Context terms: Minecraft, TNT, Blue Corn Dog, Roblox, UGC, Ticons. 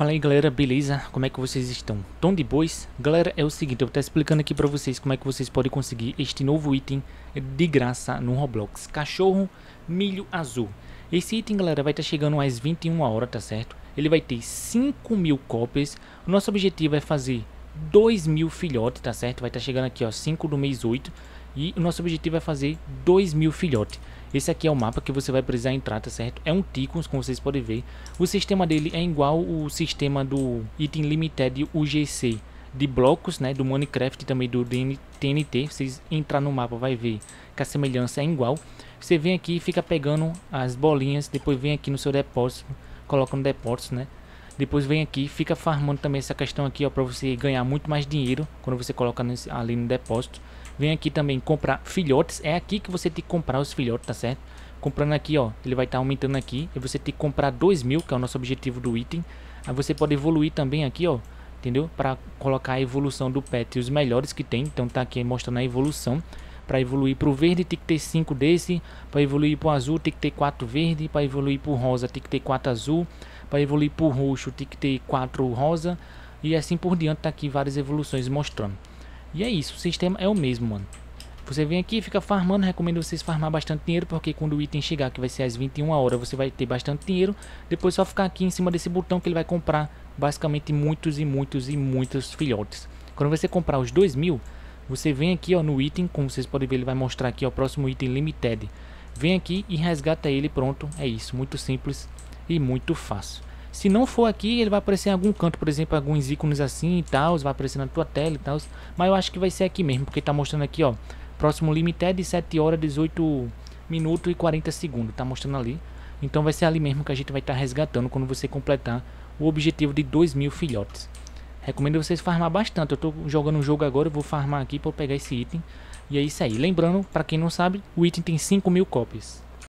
Fala aí galera, beleza? Como é que vocês estão? Tão de boas? Galera, é o seguinte, eu vou estar explicando aqui pra vocês como é que vocês podem conseguir este novo item de graça no Roblox, cachorro milho azul. Esse item, galera, vai estar chegando às 21h, tá certo? Ele vai ter 5.000 cópias. O nosso objetivo é fazer 2.000 filhotes, tá certo? Vai estar chegando aqui, ó, 5 do mês 8. E o nosso objetivo é fazer 2.000 filhotes. Esse aqui é o mapa que você vai precisar entrar, tá certo? É um Ticons, como vocês podem ver. O sistema dele é igual o sistema do Item Limited UGC de blocos, né? Do Minecraft e também do TNT. Vocês entrar no mapa, vai ver que a semelhança é igual. Você vem aqui e fica pegando as bolinhas. Depois vem aqui no seu depósito, coloca no depósito, né? Depois vem aqui, fica farmando também essa questão aqui, ó, pra você ganhar muito mais dinheiro quando você coloca ali no depósito. Vem aqui também comprar filhotes, é aqui que você tem que comprar os filhotes, tá certo? Comprando aqui, ó, ele vai estar aumentando aqui e você tem que comprar 2.000, que é o nosso objetivo do item. Aí você pode evoluir também aqui, ó, entendeu? Pra colocar a evolução do pet e os melhores que tem, então tá aqui mostrando a evolução. Para evoluir para o verde tem que ter 5 desse, para evoluir para o azul tem que ter 4 verde, para evoluir para o rosa tem que ter 4 azul, para evoluir para o roxo tem que ter 4 rosa e assim por diante. Tá aqui várias evoluções mostrando. E é isso, o sistema é o mesmo, mano. Você vem aqui e fica farmando, recomendo vocês farmar bastante dinheiro, porque quando o item chegar, que vai ser às 21h, você vai ter bastante dinheiro. Depois só ficar aqui em cima desse botão que ele vai comprar basicamente muitos e muitos e muitos filhotes. Quando você comprar os 2.000, você vem aqui, ó, no item, como vocês podem ver, ele vai mostrar aqui, ó, o próximo item limited. Vem aqui e resgata ele, pronto, é isso, muito simples e muito fácil. Se não for aqui, ele vai aparecer em algum canto, por exemplo, alguns ícones assim e tal, vai aparecer na tua tela e tal, mas eu acho que vai ser aqui mesmo, porque tá mostrando aqui, ó, próximo limited, 7h, 18min e 40s, tá mostrando ali. Então vai ser ali mesmo que a gente vai estar resgatando quando você completar o objetivo de 2.000 filhotes. Recomendo vocês farmar bastante. Eu tô jogando um jogo agora, eu vou farmar aqui para pegar esse item. E é isso aí. Lembrando, para quem não sabe, o item tem 5.000 cópias.